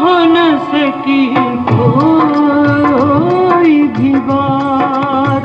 हो न सकी कोई विवाद।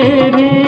तेरे